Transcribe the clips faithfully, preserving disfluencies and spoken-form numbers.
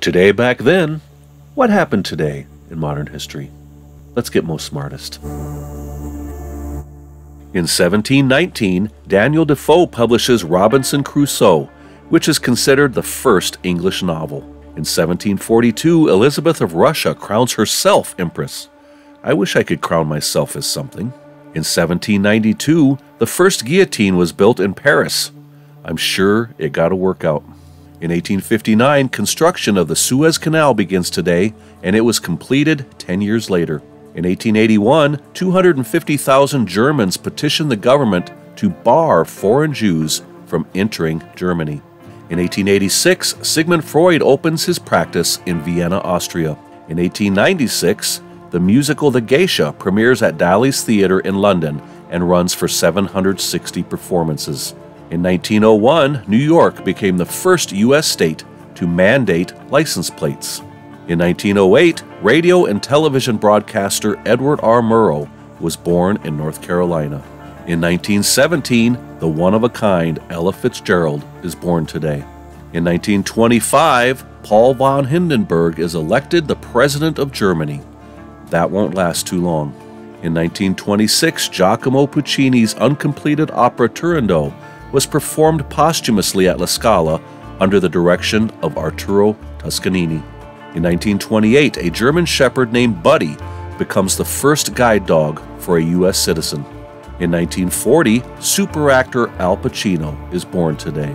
Today back then, what happened today in modern history? Let's get most smartest. In seventeen nineteen, Daniel Defoe publishes Robinson Crusoe, which is considered the first English novel. In seventeen forty-two, Elizabeth of Russia crowns herself Empress. I wish I could crown myself as something. In seventeen ninety-two, the first guillotine was built in Paris. I'm sure it got to work out. In eighteen fifty-nine, construction of the Suez Canal begins today, and it was completed ten years later. In eighteen eighty-one, two hundred fifty thousand Germans petitioned the government to bar foreign Jews from entering Germany. In eighteen eighty-six, Sigmund Freud opens his practice in Vienna, Austria. In eighteen ninety-six, the musical The Geisha premieres at Daly's Theatre in London and runs for seven hundred sixty performances. In nineteen oh one, New York became the first U S state to mandate license plates. In nineteen oh eight, radio and television broadcaster Edward R. Murrow was born in North Carolina. In nineteen seventeen, the one-of-a-kind Ella Fitzgerald is born today. In nineteen twenty-five, Paul von Hindenburg is elected the President of Germany. That won't last too long. In nineteen twenty-six, Giacomo Puccini's uncompleted opera Turandot was performed posthumously at La Scala under the direction of Arturo Toscanini. In nineteen twenty-eight, a German shepherd named Buddy becomes the first guide dog for a U S citizen. In nineteen forty, super actor Al Pacino is born today.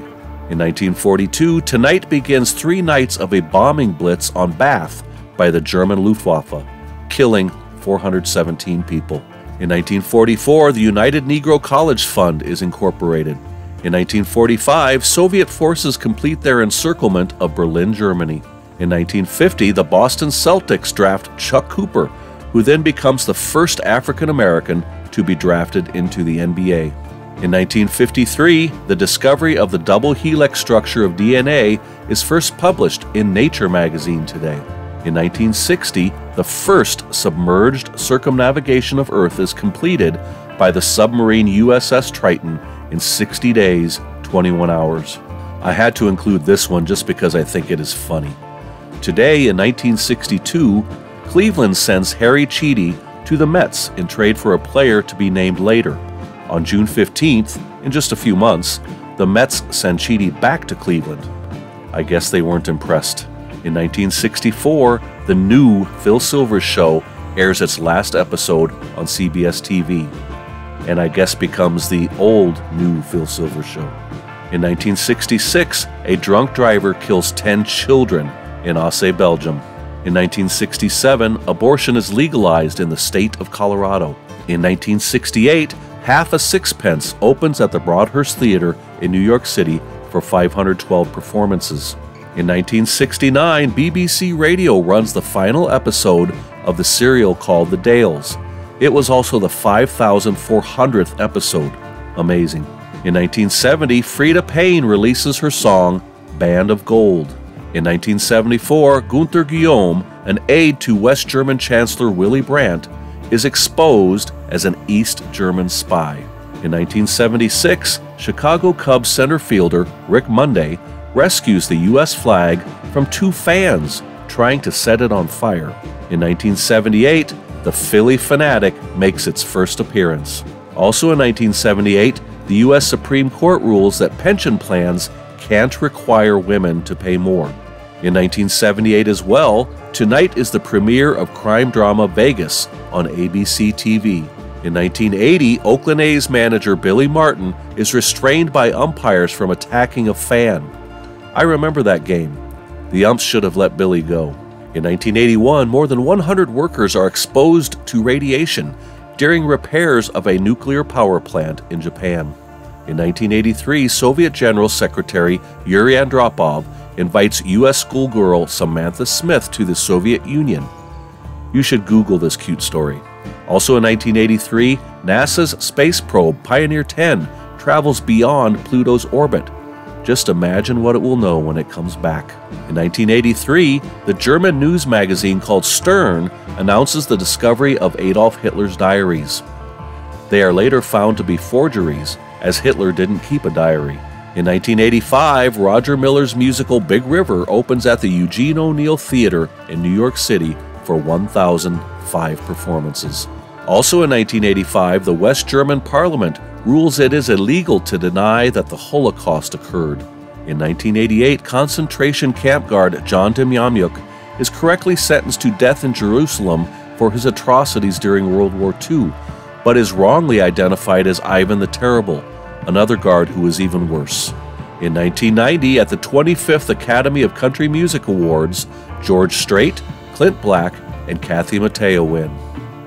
In nineteen forty-two, tonight begins three nights of a bombing blitz on Bath by the German Luftwaffe, killing four hundred seventeen people. In nineteen forty-four, the United Negro College Fund is incorporated. In nineteen forty-five, Soviet forces complete their encirclement of Berlin, Germany. In nineteen fifty, the Boston Celtics draft Chuck Cooper, who then becomes the first African-American to be drafted into the N B A. In nineteen fifty-three, the discovery of the double helix structure of D N A is first published in Nature magazine today. In nineteen sixty, the first submerged circumnavigation of Earth is completed by the submarine U S S Triton in sixty days, twenty-one hours. I had to include this one just because I think it is funny. Today, in nineteen sixty-two, Cleveland sends Harry Cheety to the Mets in trade for a player to be named later. On June fifteenth, in just a few months, the Mets send Cheety back to Cleveland. I guess they weren't impressed. In nineteen sixty-four, the new Phil Silvers show airs its last episode on C B S T V, and I guess becomes the old new Phil Silvers show. In nineteen sixty-six, a drunk driver kills ten children in Ossé, Belgium. In nineteen sixty-seven, abortion is legalized in the state of Colorado. In nineteen sixty-eight, Half a Sixpence opens at the Broadhurst Theater in New York City for five hundred twelve performances. In nineteen sixty-nine, B B C Radio runs the final episode of the serial called The Dales. It was also the five thousand four hundredth episode. Amazing. In nineteen seventy, Freda Payne releases her song, Band of Gold. In nineteen seventy-four, Gunther Guillaume, an aide to West German Chancellor Willy Brandt, is exposed as an East German spy. In nineteen seventy-six, Chicago Cubs center fielder Rick Monday rescues the U S flag from two fans trying to set it on fire. In nineteen seventy-eight, the Philly Fanatic makes its first appearance. Also in nineteen seventy-eight, the U S Supreme Court rules that pension plans can't require women to pay more. In nineteen seventy-eight as well, tonight is the premiere of crime drama Vegas on A B C T V. In nineteen eighty, Oakland A's manager Billy Martin is restrained by umpires from attacking a fan. I remember that game. The umps should have let Billy go. In nineteen eighty-one, more than one hundred workers are exposed to radiation during repairs of a nuclear power plant in Japan. In nineteen eighty-three, Soviet General Secretary Yuri Andropov invites U S schoolgirl Samantha Smith to the Soviet Union. You should Google this cute story. Also in nineteen eighty-three, NASA's space probe Pioneer ten travels beyond Pluto's orbit. Just imagine what it will know when it comes back. In nineteen eighty-three, the German news magazine called Stern announces the discovery of Adolf Hitler's diaries. They are later found to be forgeries, as Hitler didn't keep a diary. In nineteen eighty-five, Roger Miller's musical Big River opens at the Eugene O'Neill Theater in New York City for one thousand five performances. Also in nineteen eighty-five, the West German Parliament rules it is illegal to deny that the Holocaust occurred. In nineteen eighty-eight, concentration camp guard John Demjanjuk is correctly sentenced to death in Jerusalem for his atrocities during World War Two, but is wrongly identified as Ivan the Terrible, another guard who is even worse. In nineteen ninety, at the twenty-fifth Academy of Country Music Awards, George Strait, Clint Black, and Kathy Mateo win.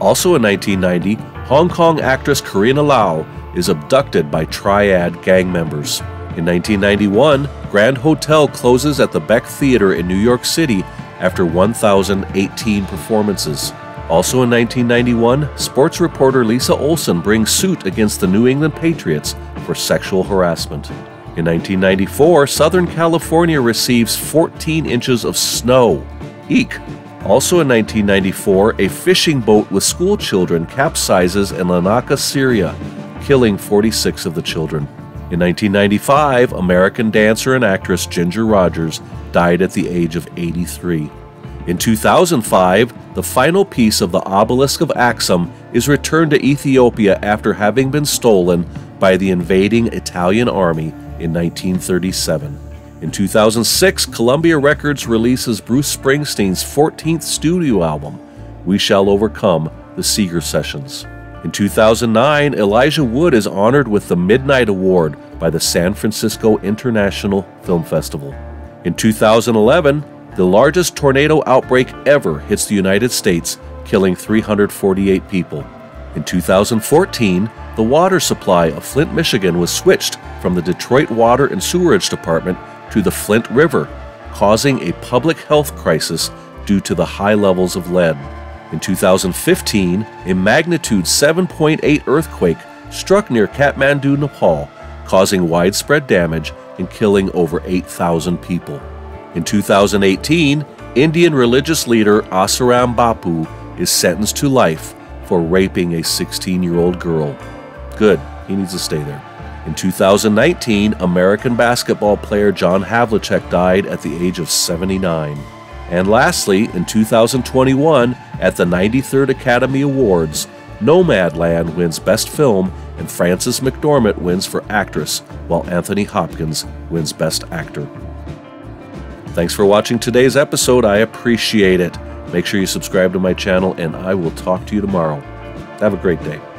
Also in nineteen ninety, Hong Kong actress Carina Lau is abducted by Triad gang members. In nineteen ninety-one, Grand Hotel closes at the Beck Theater in New York City after one thousand eighteen performances. Also in nineteen ninety-one, sports reporter Lisa Olson brings suit against the New England Patriots for sexual harassment. In nineteen ninety-four, Southern California receives fourteen inches of snow. Eek! Also in nineteen ninety-four, a fishing boat with school children capsizes in Larnaca, Syria, killing forty-six of the children. In nineteen ninety-five, American dancer and actress Ginger Rogers died at the age of eighty-three. In two thousand five, the final piece of the Obelisk of Axum is returned to Ethiopia after having been stolen by the invading Italian army in nineteen thirty-seven. In two thousand six, Columbia Records releases Bruce Springsteen's fourteenth studio album, We Shall Overcome, The Seeger Sessions. In two thousand nine, Elijah Wood is honored with the Midnight Award by the San Francisco International Film Festival. In two thousand eleven, the largest tornado outbreak ever hits the United States, killing three hundred forty-eight people. In two thousand fourteen, the water supply of Flint, Michigan was switched from the Detroit Water and Sewerage Department to the Flint River, causing a public health crisis due to the high levels of lead. In two thousand fifteen, a magnitude seven point eight earthquake struck near Kathmandu, Nepal, causing widespread damage and killing over eight thousand people. In two thousand eighteen, Indian religious leader Asaram Bapu is sentenced to life for raping a sixteen-year-old girl. Good, he needs to stay there. In two thousand nineteen, American basketball player John Havlicek died at the age of seventy-nine. And lastly, in two thousand twenty-one, at the ninety-third Academy Awards, Nomadland wins Best Film and Frances McDormand wins for Actress, while Anthony Hopkins wins Best Actor. Thanks for watching today's episode. I appreciate it. Make sure you subscribe to my channel, and I will talk to you tomorrow. Have a great day.